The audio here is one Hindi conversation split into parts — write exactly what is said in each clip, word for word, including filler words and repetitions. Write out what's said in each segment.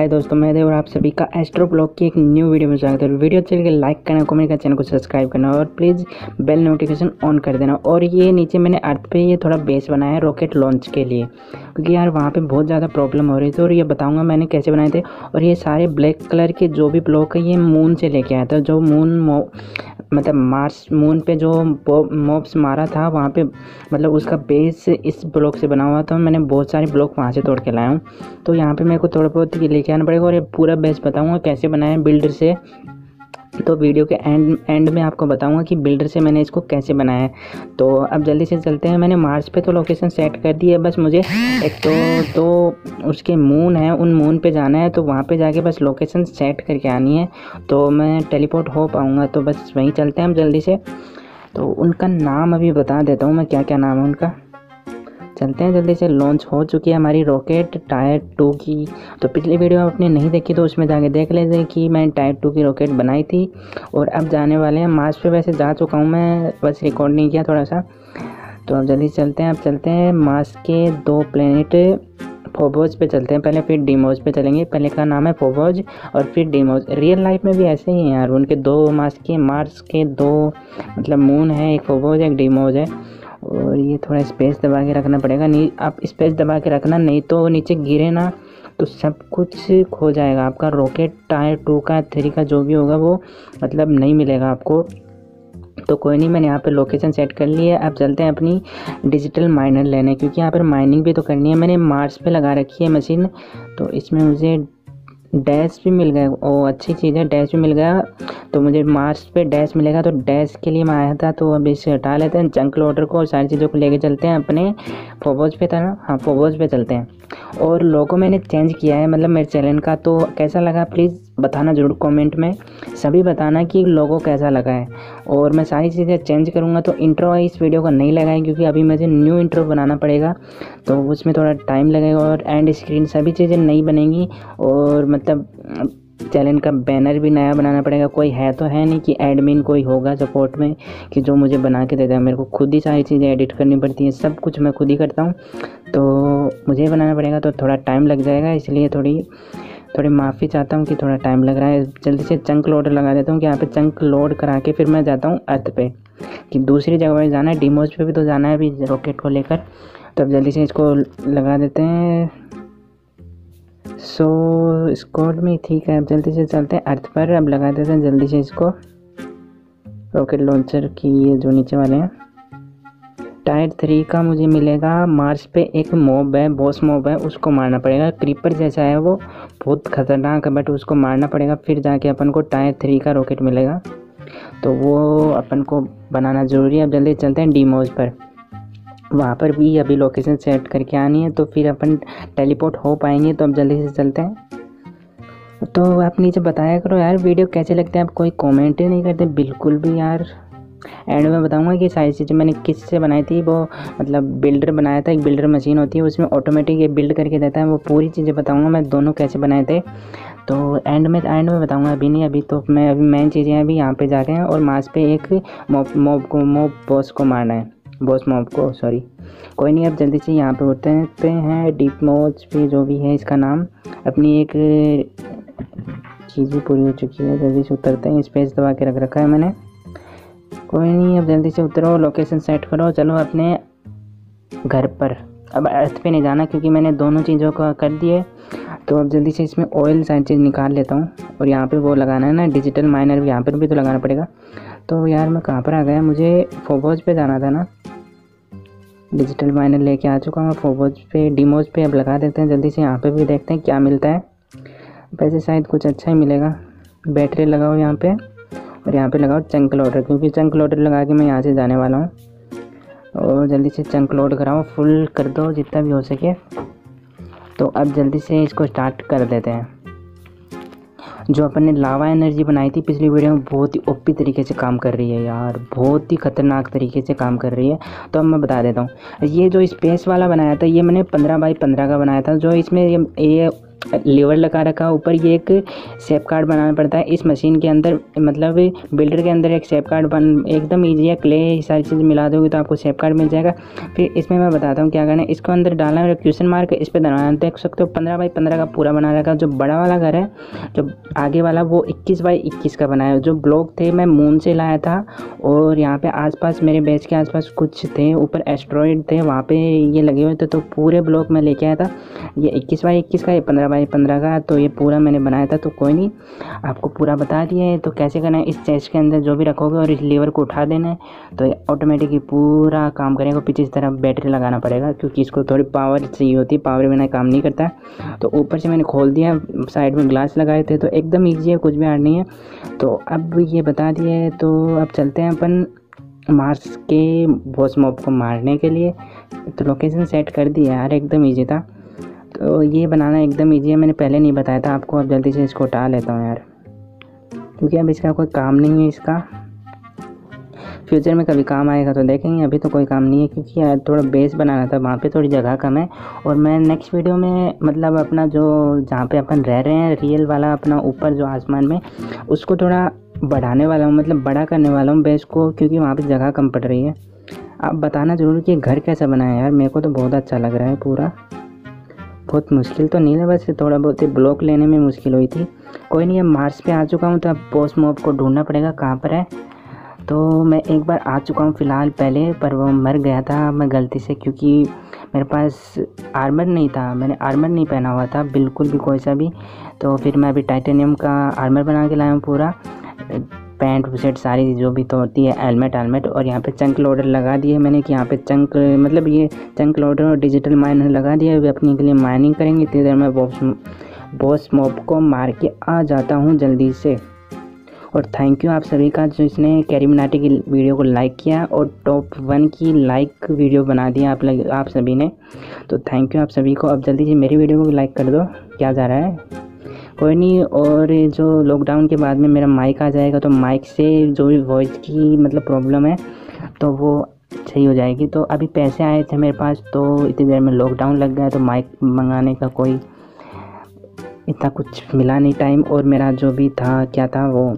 हाय दोस्तों, मैं देव और आप सभी का एस्ट्रोब्लॉक की एक न्यू वीडियो में स्वागत है। वीडियो अच्छी लगे लाइक करना, कमेंट करना, चैनल को सब्सक्राइब करना और प्लीज़ बेल नोटिफिकेशन ऑन कर देना। और ये नीचे मैंने अर्थ पे ये थोड़ा बेस बनाया है रॉकेट लॉन्च के लिए, क्योंकि यार वहाँ पे बहुत ज़्यादा प्रॉब्लम हो रही थी और ये बताऊँगा मैंने कैसे बनाए थे। और ये सारे ब्लैक कलर के जो भी ब्लॉक है ये मून से लेके आया था, जो मून मतलब मार्स मून पे जो मॉब्स मारा था वहाँ पे, मतलब उसका बेस इस ब्लॉक से बना हुआ था। मैंने बहुत सारे ब्लॉक वहाँ से तोड़ के लाया हूँ, तो यहाँ पे मेरे को थोड़ा बहुत लेके आना पड़ेगा और ये पूरा बेस बताऊँगा कैसे बनाया बिल्डर से। तो वीडियो के एंड एंड में आपको बताऊंगा कि बिल्डर से मैंने इसको कैसे बनाया है। तो अब जल्दी से चलते हैं। मैंने मार्स पे तो लोकेशन सेट कर दी है, बस मुझे एक तो तो उसके मून है, उन मून पे जाना है, तो वहाँ पे जाके बस लोकेशन सेट करके आनी है, तो मैं टेलीपोर्ट हो पाऊँगा। तो बस वहीं चलते हैं हम जल्दी से। तो उनका नाम अभी बता देता हूँ मैं, क्या क्या नाम है उनका। चलते हैं जल्दी से। लॉन्च हो चुकी है हमारी रॉकेट टायर टू की। तो पिछली वीडियो आपने नहीं देखी तो उसमें जाके देख लेते कि मैंने टायर टू की रॉकेट बनाई थी। और अब जाने वाले हैं मार्स पे, वैसे जा चुका हूँ मैं, बस रिकॉर्ड नहीं किया थोड़ा सा। तो अब जल्दी चलते हैं। अब चलते हैं मार्स के दो प्लेनेट फोबोज पे चलते हैं पहले, फिर डीमोज पे चलेंगे। पहले का नाम है फोबोज और फिर डीमोज। रियल लाइफ में भी ऐसे ही हैं यार, उनके दो मार्स के मार्स के दो मतलब मून है, एक फोबोज एक डीमोज है। और ये थोड़ा स्पेस दबा के रखना पड़ेगा, नहीं आप स्पेस दबा के रखना, नहीं तो नीचे गिरे ना तो सब कुछ खो जाएगा आपका। रॉकेट टायर टू का थ्री का जो भी होगा वो मतलब नहीं मिलेगा आपको। तो कोई नहीं, मैंने यहाँ पे लोकेशन सेट कर ली है। अब चलते हैं अपनी डिजिटल माइनर लेने, क्योंकि यहाँ पर माइनिंग भी तो करनी है। मैंने मार्स पे लगा रखी है मशीन, तो इसमें मुझे डैश भी मिल गया। ओ अच्छी चीज़ है, डैश भी मिल गया। तो मुझे मार्स पे डैश मिलेगा, तो डैश के लिए मैं आया था। तो अब इसे हटा लेते हैं, जंक लोडर को और सारी चीज़ों को लेके चलते हैं अपने फोबोज पे था ना, हाँ फोबोज पे चलते हैं। और लोगो मैंने चेंज किया है मतलब मेरे चैनल का, तो कैसा लगा प्लीज़ बताना ज़रूर कमेंट में, सभी बताना कि लोगो कैसा लगा है। और मैं सारी चीज़ें चेंज करूँगा, तो इंट्रो इस वीडियो का नहीं लगाएंगे क्योंकि अभी मुझे न्यू इंट्रो बनाना पड़ेगा, तो उसमें थोड़ा टाइम लगेगा। और एंड स्क्रीन सभी चीज़ें नहीं बनेंगी, और मतलब चैनल का बैनर भी नया बनाना पड़ेगा। कोई है तो है नहीं कि एडमिन कोई होगा सपोर्ट में कि जो मुझे बना के देता है, मेरे को खुद ही सारी चीज़ें एडिट करनी पड़ती हैं, सब कुछ मैं खुद ही करता हूँ, तो मुझे बनाना पड़ेगा, तो थोड़ा टाइम लग जाएगा, इसलिए थोड़ी थोड़ी माफ़ी चाहता हूँ कि थोड़ा टाइम लग रहा है। जल्दी से चंक लोड लगा देता हूँ कि यहाँ पे चंक लोड करा के फिर मैं जाता हूँ अर्थ पे, कि दूसरी जगह पर जाना है, डीमोज पे भी तो जाना है अभी रॉकेट को लेकर। तो अब जल्दी से इसको लगा देते हैं। सो स्क्वाड में ठीक है, अब जल्दी से चलते हैं अर्थ पर। अब लगा देते हैं जल्दी से इसको, रॉकेट लॉन्चर की ये जो नीचे वाले हैं। टायर थ्री का मुझे मिलेगा। मार्स पे एक मॉब है, बॉस मॉब है, उसको मारना पड़ेगा। क्रीपर जैसा है वो, बहुत खतरनाक है, बट उसको मारना पड़ेगा, फिर जाके अपन को टायर थ्री का रॉकेट मिलेगा, तो वो अपन को बनाना ज़रूरी है। अब जल्दी चलते हैं डीमोज पर, वहाँ पर भी अभी लोकेशन सेट करके आनी है, तो फिर अपन टेलीपोर्ट हो पाएंगे। तो अब जल्दी से चलते हैं। तो आप नीचे बताया करो यार वीडियो कैसे लगते हैं, आप कोई कमेंट ही नहीं करते बिल्कुल भी यार। एंड में बताऊंगा कि सारी चीज़ें मैंने किस से बनाई थी, वो मतलब बिल्डर बनाया था, एक बिल्डर मशीन होती है उसमें ऑटोमेटिक ये बिल्ड करके देता है, वो पूरी चीज़ें बताऊँगा मैं दोनों कैसे बनाए थे। तो एंड में एंड में बताऊंगा, अभी नहीं, अभी तो मैं अभी मेन चीज़ें अभी यहाँ पर जा रहे हैं। और मार्स पे एक मॉब मॉब को मॉब बॉस को मारना है, बॉस मॉब को, सॉरी। कोई नहीं, अब जल्दी से यहाँ पे होते हैं पे हैं डीमोज पे, जो भी है इसका नाम। अपनी एक चीज़ भी पूरी हो चुकी है, जल्दी से उतरते हैं। स्पेस दबा के रख रखा है मैंने, कोई नहीं। अब जल्दी से उतरो, लोकेशन सेट करो, चलो अपने घर पर। अब अर्थ पे नहीं जाना क्योंकि मैंने दोनों चीज़ों का कर दिए। तो अब जल्दी से इसमें ऑयल सारी चीज़ निकाल लेता हूँ। और यहाँ पे वो लगाना है ना डिजिटल माइनर, भी यहाँ पर भी तो लगाना पड़ेगा। तो यार मैं कहाँ पर आ गया, मुझे फोबोज पे जाना था ना, डिजिटल माइनर लेके आ चुका हूँ फोबोज पे, डीमोज पे। अब लगा देते हैं जल्दी से, यहाँ पे भी देखते हैं क्या मिलता है। वैसे शायद कुछ अच्छा ही मिलेगा। बैटरी लगाओ यहाँ पे, और यहाँ पे लगाओ चंक लोडर, क्योंकि चंक लोडर लगा के मैं यहाँ से जाने वाला हूँ। और जल्दी से चंक लोड कराओ, फुल कर दो जितना भी हो सके। तो अब जल्दी से इसको स्टार्ट कर देते हैं। जो अपन ने लावा एनर्जी बनाई थी पिछली वीडियो में, बहुत ही ओपी तरीके से काम कर रही है यार, बहुत ही खतरनाक तरीके से काम कर रही है। तो अब मैं बता देता हूँ, ये जो स्पेस वाला बनाया था ये मैंने पंद्रह बाई पंद्रह का बनाया था। जो इसमें ये लेवर लगा रखा है। ऊपर ये एक शेप कार्ड बनाना पड़ता है इस मशीन के अंदर, मतलब बिल्डर के अंदर एक शेप कार्ड बन एकदम ईजी है। क्ले सारी चीज़ मिला दोगे तो आपको शेप कार्ड मिल जाएगा। फिर इसमें मैं बताता हूँ क्या करना है। इसको अंदर डालना है क्वेश्चन मार्क, इस पर बनाना, देख सकते हो पंद्रह बाई पंद्रह का पूरा बना रखा। जो बड़ा वाला घर है जो आगे वाला वो इक्कीस बाई इक्कीस का बनाया। जो ब्लॉक थे मैं मून से लाया था और यहाँ पर आसपास मेरे बेच के आसपास कुछ थे, ऊपर एस्ट्रॉइड थे वहाँ पे ये लगे हुए थे। तो पूरे ब्लॉक में लेके आया था, ये इक्कीस बाई इक्कीस का, ये पंद्रह बाई पंद्रह का, तो ये पूरा मैंने बनाया था। तो कोई नहीं, आपको पूरा बता दिया है। तो कैसे करना है, इस चेस्ट के अंदर जो भी रखोगे और इस लीवर को उठा देना है तो ऑटोमेटिक पूरा काम करेगा। पीछे इस तरफ बैटरी लगाना पड़ेगा क्योंकि इसको थोड़ी पावर चाहिए होती है, पावर बिना काम नहीं करता। तो ऊपर से मैंने खोल दिया, साइड में ग्लास लगाए थे, तो एकदम ईजी है, कुछ भी हार्ड नहीं है। तो अब ये बता दिया है, तो अब चलते हैं अपन मार्स के बॉस मॉब को मारने के लिए। तो लोकेशन सेट कर दी यार, एकदम ईजी था। तो ये बनाना एकदम ईजी है, मैंने पहले नहीं बताया था आपको। अब जल्दी से इसको उठा लेता हूँ यार, क्योंकि अब इसका कोई काम नहीं है। इसका फ्यूचर में कभी काम आएगा तो देखेंगे, अभी तो कोई काम नहीं है क्योंकि यार थोड़ा बेस बनाना था, वहाँ पे थोड़ी जगह कम है। और मैं नेक्स्ट वीडियो में मतलब अपना जो जहाँ पे अपन रह रहे हैं रियल वाला अपना ऊपर जो आसमान में, उसको थोड़ा बढ़ाने वाला हूँ, मतलब बड़ा करने वाला हूँ बेस को, क्योंकि वहाँ पर जगह कम पड़ रही है। आप बताना ज़रूर कि घर कैसा बना है यार, मेरे को तो बहुत अच्छा लग रहा है पूरा। बहुत मुश्किल तो नहीं है, बस थोड़ा बहुत ब्लॉक लेने में मुश्किल हुई थी। कोई नहीं, अब मार्स पे आ चुका हूँ तो अब बॉस मॉब को ढूंढना पड़ेगा कहाँ पर है। तो मैं एक बार आ चुका हूँ फ़िलहाल पहले, पर वो मर गया था मैं गलती से, क्योंकि मेरे पास आर्मर नहीं था, मैंने आर्मर नहीं पहना हुआ था बिल्कुल भी कोई सा भी। तो फिर मैं अभी टाइटेनियम का आर्मर बना के लाया हूँ पूरा, पैंट शर्ट सारी जो भी तो होती है, हेलमेट हेलमेट। और यहाँ पे चंक लोडर लगा दिए मैंने कि यहाँ पे चंक मतलब ये चंक लोडर और डिजिटल माइनर लगा दिया। अभी अपने के लिए माइनिंग करेंगे, इतनी देर में बॉस बॉस मॉब को मार के आ जाता हूँ जल्दी से। और थैंक यू आप सभी का जो इसने कैरीमिनाटी की वीडियो को लाइक किया और टॉप वन की लाइक वीडियो बना दिया आप लग, आप सभी ने। तो थैंक यू आप सभी को। अब जल्दी से मेरी वीडियो को लाइक कर दो, क्या जा रहा है कोई नहीं। और जो लॉकडाउन के बाद में मेरा माइक आ जाएगा तो माइक से जो भी वॉइस की मतलब प्रॉब्लम है तो वो सही हो जाएगी। तो अभी पैसे आए थे मेरे पास, तो इतनी देर में लॉकडाउन लग गया तो माइक मंगाने का कोई इतना कुछ मिला नहीं टाइम। और मेरा जो भी था क्या था वो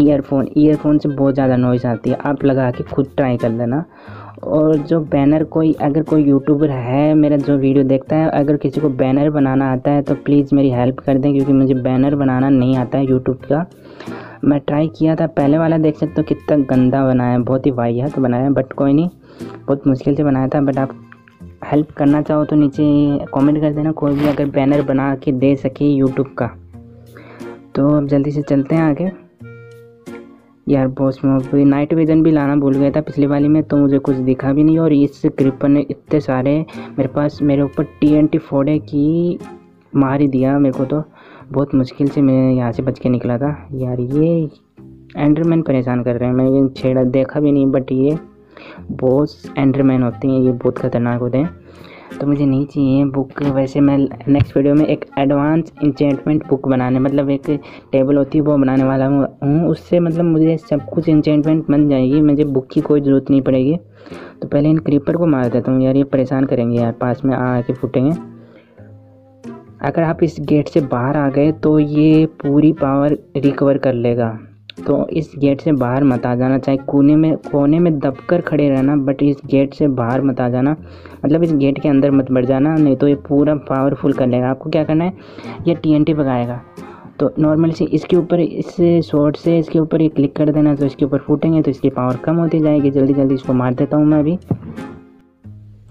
ईयरफोन, ईयरफोन से बहुत ज़्यादा नॉइज़ आती है, आप लगा के खुद ट्राई कर लेना। और जो बैनर कोई अगर कोई यूट्यूबर है मेरा जो वीडियो देखता है, अगर किसी को बैनर बनाना आता है तो प्लीज़ मेरी हेल्प कर दें, क्योंकि मुझे बैनर बनाना नहीं आता है यूट्यूब का। मैं ट्राई किया था पहले वाला, देख सकते हो कितना गंदा बनाया है, बहुत ही वाहियात बनाया है, बट कोई नहीं, बहुत मुश्किल से बनाया था। बट आप हेल्प करना चाहो तो नीचे कॉमेंट कर देना, कोई भी अगर बैनर बना के दे सके यूट्यूब का। तो अब जल्दी से चलते हैं आगे यार। बॉस मॉब नाइट विजन भी लाना भूल गया था पिछली वाली में, तो मुझे कुछ दिखा भी नहीं। और इस क्रिपर ने इतने सारे मेरे पास मेरे ऊपर टी एन टी फोड़े की मार ही दिया मेरे को, तो बहुत मुश्किल से मैं यहाँ से बच के निकला था यार। ये एंडरमैन परेशान कर रहे हैं, मैंने छेड़ा देखा भी नहीं, बट ये बहुत एंडरमैन होते हैं, ये बहुत ख़तरनाक होते हैं। तो मुझे नहीं चाहिए बुक, वैसे मैं नेक्स्ट वीडियो में एक एडवांस इंचेंटमेंट बुक बनाने मतलब एक टेबल होती है वो बनाने वाला हूँ, उससे मतलब मुझे सब कुछ इंचेंटमेंट बन जाएगी, मुझे बुक की कोई ज़रूरत नहीं पड़ेगी। तो पहले इन क्रीपर को मार देता हूँ यार, ये परेशान करेंगे यार, पास में आ के फूटेंगे। अगर आप इस गेट से बाहर आ गए तो ये पूरी पावर रिकवर कर लेगा, तो इस गेट से बाहर मत आ जाना, चाहे कोने में कोने में दबकर खड़े रहना, बट इस गेट से बाहर मत आ जाना, मतलब इस गेट के अंदर मत बढ़ जाना, नहीं तो ये पूरा पावरफुल कर लेगा। आपको क्या करना है, ये टीएनटी पकाएगा तो नॉर्मल से इसके ऊपर इस शॉर्ट से इसके ऊपर ये क्लिक कर देना, तो इसके ऊपर फूटेंगे तो इसकी पावर कम होती जाएगी। जल्दी जल्दी इसको मार देता हूँ मैं अभी।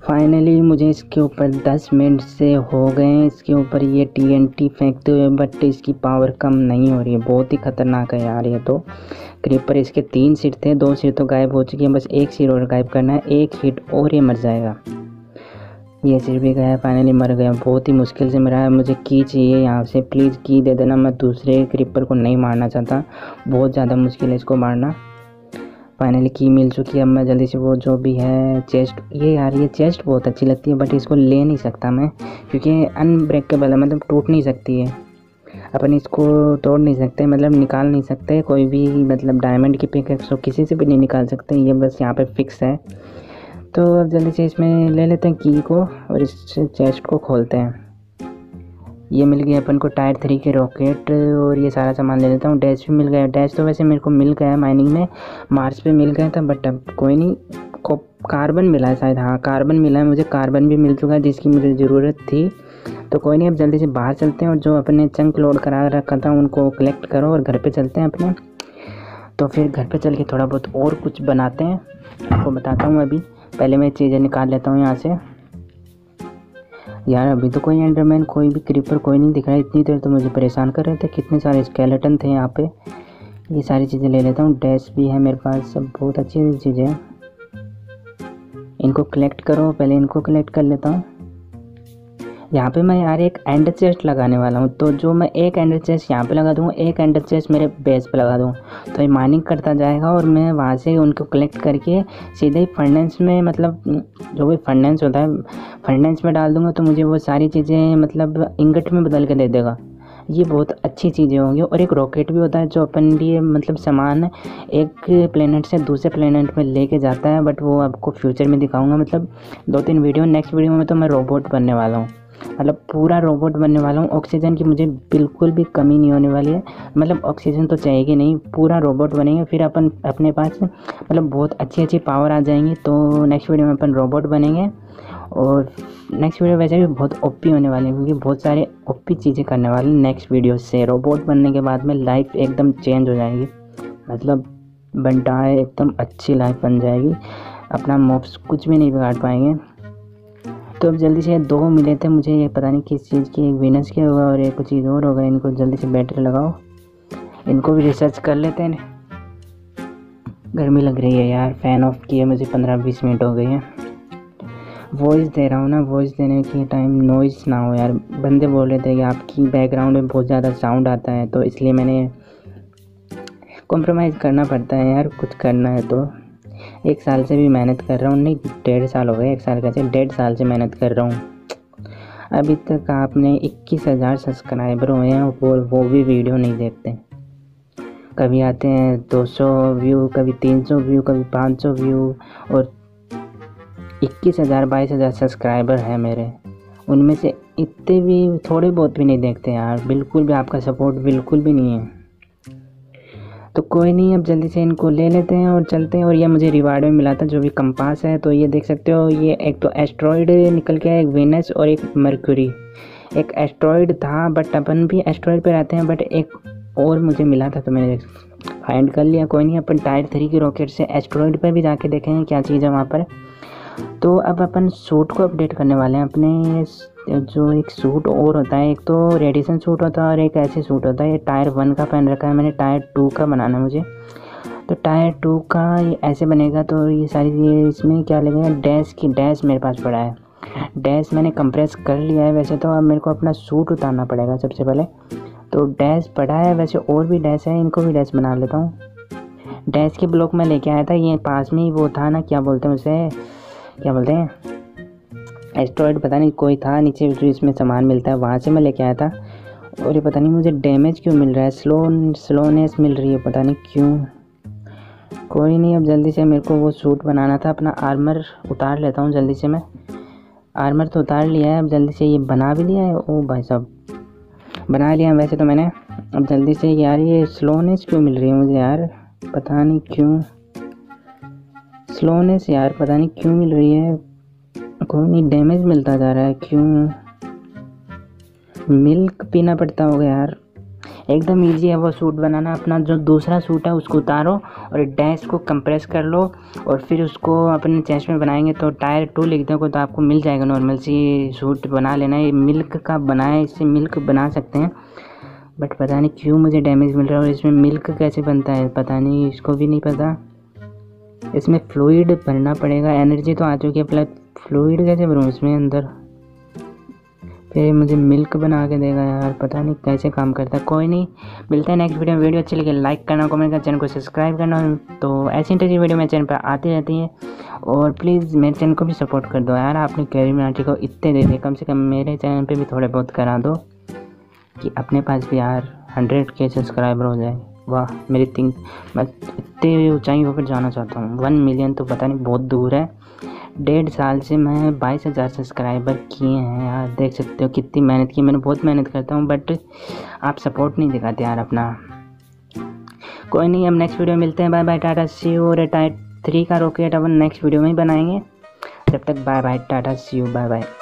फाइनली मुझे इसके ऊपर दस मिनट से हो गए हैं इसके ऊपर ये टीएनटी फेंकते हुए, बट इसकी पावर कम नहीं हो रही है, बहुत ही ख़तरनाक है यार ये। तो क्रीपर इसके तीन सिर थे, दो सिर तो गायब हो चुके हैं, बस एक सिर और गायब करना है, एक हिट और ये मर जाएगा। ये सिर भी गया, फाइनली मर गया, बहुत ही मुश्किल से मरा है। मुझे की चाहिए यहाँ से, प्लीज़ की दे देना, मैं दूसरे क्रीपर को नहीं मारना चाहता, बहुत ज़्यादा मुश्किल है इसको मारना। फाइनली की मिल चुकी है, अब मैं जल्दी से वो जो भी है चेस्ट, ये यार ये चेस्ट बहुत अच्छी लगती है बट इसको ले नहीं सकता मैं, क्योंकि अनब्रेकेबल है, मतलब टूट नहीं सकती है, अपन इसको तोड़ नहीं सकते, मतलब निकाल नहीं सकते कोई भी, मतलब डायमंड की पिकैक्स किसी से भी नहीं निकाल सकते, ये बस यहाँ पे फिक्स है। तो अब जल्दी से इसमें ले लेते हैं की को और इस चेस्ट को खोलते हैं। ये मिल गया अपन को टायर थ्री के रॉकेट और ये सारा सामान ले लेता हूँ। डैश भी मिल गया, डैश तो वैसे मेरे को मिल गया माइनिंग में, मार्स पे मिल गया था, बट अब कोई नहीं। को कार्बन मिला है शायद, हाँ कार्बन मिला है मुझे, कार्बन भी मिल चुका है जिसकी मुझे ज़रूरत थी। तो कोई नहीं, अब जल्दी से बाहर चलते हैं और जो अपने चंक लोड करा रखा था उनको कलेक्ट करो और घर पे चलते हैं अपने। तो फिर घर पे चल के थोड़ा बहुत और कुछ बनाते हैं, आपको बताता हूँ। अभी पहले मैं चीज़ें निकाल लेता हूँ यहाँ से। यार अभी तो कोई एंडरमैन, कोई भी क्रीपर, कोई नहीं दिख रहा। इतनी देर तो मुझे परेशान कर रहे थे। कितने सारे स्केलेटन थे यहाँ पे, ये सारी चीज़ें ले लेता हूँ। डैश भी है मेरे पास, सब बहुत अच्छी चीज़ें हैं। इनको कलेक्ट करो, पहले इनको कलेक्ट कर लेता हूँ। यहाँ पे मैं यार एक एंड चेस्ट लगाने वाला हूँ, तो जो मैं एक एंड चेस्ट यहाँ पे लगा दूँगा, एक एंड चेस्ट मेरे बेस पे लगा दूँ, तो ये माइनिंग करता जाएगा और मैं वहाँ से उनको कलेक्ट करके सीधे ही फंडेंस में, मतलब जो भी फंडेंस होता है फंडेंस में डाल दूँगा, तो मुझे वो सारी चीज़ें मतलब इंगट में बदल के दे देगा। ये बहुत अच्छी चीज़ें होंगी। और एक रॉकेट भी होता है जो अपन लिए मतलब सामान एक प्लेनेट से दूसरे प्लेनेट में लेके जाता है, बट वो आपको फ्यूचर में दिखाऊंगा, मतलब दो तीन वीडियो। नेक्स्ट वीडियो में तो मैं रोबोट बनने वाला हूँ, मतलब पूरा रोबोट बनने वाला हूँ। ऑक्सीजन की मुझे बिल्कुल भी कमी नहीं होने वाली है, मतलब ऑक्सीजन तो चाहिए नहीं, पूरा रोबोट बनेंगे। फिर अपन अपने पास मतलब बहुत अच्छी अच्छी पावर आ जाएंगी। तो नेक्स्ट वीडियो में अपन रोबोट बनेंगे और नेक्स्ट वीडियो वैसे भी बहुत ओपी होने वाली है, क्योंकि बहुत सारे ओपी चीज़ें करने वाले हैं नेक्स्ट वीडियो से। रोबोट बनने के बाद में लाइफ एकदम चेंज हो जाएगी, मतलब बनता है एकदम अच्छी लाइफ बन जाएगी। अपना मॉब्स कुछ भी नहीं बिगाड़ पाएंगे। तो अब जल्दी से दो मिले थे मुझे, ये पता नहीं किस चीज़ की, एक विनस के होगा और एक कुछ चीज़ और होगा। इनको जल्दी से बैटरी लगाओ, इनको भी रिसर्च कर लेते हैं। गर्मी लग रही है यार, फ़ैन ऑफ किए मुझे पंद्रह बीस मिनट हो गई है। वॉइस दे रहा हूँ ना, वॉइस देने के टाइम नॉइज़ ना हो यार। बंदे बोल रहे थे कि आपकी बैकग्राउंड में बहुत ज़्यादा साउंड आता है, तो इसलिए मैंने कॉम्प्रोमाइज़ करना पड़ता है यार, कुछ करना है तो। एक साल से भी मेहनत कर रहा हूँ, नहीं डेढ़ साल हो गए, एक साल कैसे डेढ़ साल से मेहनत कर रहा हूँ। अभी तक आपने इक्कीस हज़ार सब्सक्राइबर हुए हैं और वो भी वीडियो नहीं देखते। कभी आते हैं दो सौ व्यू, कभी तीन सौ व्यू, कभी पाँच सौ व्यू, और इक्कीस हज़ार बाईस हज़ार सब्सक्राइबर हैं मेरे, उनमें से इतने भी थोड़े बहुत भी नहीं देखते यार, बिल्कुल भी आपका सपोर्ट बिल्कुल भी नहीं है। तो कोई नहीं, अब जल्दी से इनको ले लेते हैं और चलते हैं। और ये मुझे रिवार्ड में मिला था जो भी कंपास है, तो ये देख सकते हो, ये एक तो एस्ट्रॉयड निकल के आया, एक वेनस और एक मरक्यूरी। एक एस्ट्रॉयड था, बट अपन भी एस्ट्रॉयड पे रहते हैं, बट एक और मुझे मिला था तो मैंने फाइंड कर लिया। कोई नहीं, अपन टायर थ्री की रॉकेट से एस्ट्रॉयड पर भी जाके देखेंगे क्या चीज़ है वहाँ पर। तो अब अपन सूट को अपडेट करने वाले हैं अपने, जो एक सूट और होता है, एक तो रेडिएशन सूट होता है और एक ऐसे सूट होता है। ये टायर वन का पहन रखा है मैंने, टायर टू का बनाना है मुझे। तो टायर टू का ये ऐसे बनेगा। तो ये सारी ये इसमें क्या लगेगा, डैश की, डैश मेरे पास पड़ा है, डैश मैंने कंप्रेस कर लिया है वैसे तो। अब मेरे को अपना सूट उतारना पड़ेगा सबसे पहले, तो डैश पड़ा है वैसे, और भी डैश है, इनको भी डैश बना लेता हूँ। डैश के ब्लॉक में लेके आया था, ये पास में ही वो था ना, क्या बोलते हैं उसे, क्या बोलते हैं, एस्ट्रॉयड पता नहीं कोई था नीचे जो इसमें सामान मिलता है, वहाँ से मैं लेके आया था। और ये पता नहीं मुझे डैमेज क्यों मिल रहा है, स्लो स्लोनेस मिल रही है, पता नहीं क्यों। कोई नहीं, अब जल्दी से मेरे को वो सूट बनाना था, अपना आर्मर उतार लेता हूँ जल्दी से। मैं आर्मर तो उतार लिया है, अब जल्दी से ये बना भी लिया है। ओ भाई साहब, बना लिया वैसे तो मैंने। अब जल्दी से यार, ये स्लोनेस क्यों मिल रही है मुझे यार, पता नहीं क्यों स्लोनेस यार, पता नहीं क्यों मिल रही है। कोई नहीं, डैमेज मिलता जा रहा है, क्यों? मिल्क पीना पड़ता होगा यार। एकदम इजी है वो सूट बनाना। अपना जो दूसरा सूट है उसको उतारो और डैश को कंप्रेस कर लो और फिर उसको अपने चेस्ट में बनाएंगे। तो टायर टू लिख दो तो आपको मिल जाएगा नॉर्मल सी सूट बना लेना। ये मिल्क का बना है, इससे मिल्क बना सकते हैं, बट पता नहीं क्यों मुझे डैमेज मिल रहा है। और इसमें मिल्क कैसे बनता है पता नहीं, इसको भी नहीं पता। इसमें फ्लूइड भरना पड़ेगा, एनर्जी तो आ चुकी है, प्लस फ्लूइड कैसे भरूँ इसमें अंदर, फिर मुझे मिल्क बना के देगा यार, पता नहीं कैसे काम करता है। कोई नहीं, मिलते हैं नेक्स्ट वीडियो में। वीडियो अच्छी लगे लाइक करना, कमेंट करना, चैनल को सब्सक्राइब करना। तो ऐसी इंटरेस्टिंग वीडियो मेरे चैनल पर आती रहती है और प्लीज़ मेरे चैनल को भी सपोर्ट कर दो यार। आपने कैरी मराठी को इतने दे दिए, कम से कम मेरे चैनल पर भी थोड़े बहुत करा दो कि अपने पास भी यार हंड्रेड के सब्सक्राइबर हो जाए। वाह, मेरी थिंक, मैं इतने ऊँचाई होकर जाना चाहता हूँ। वन मिलियन तो पता नहीं बहुत दूर है, डेढ़ साल से मैं बाईस हज़ार सब्सक्राइबर किए हैं यार, देख सकते हो कितनी मेहनत की। मैंने बहुत मेहनत करता हूँ बट आप सपोर्ट नहीं दिखाते यार अपना। कोई नहीं, हम नेक्स्ट वीडियो में मिलते हैं। Bye bye, tata see you. Tier three का रॉकेट अपन नेक्स्ट वीडियो में ही बनाएंगे। तब तक bye bye, tata see you, bye bye.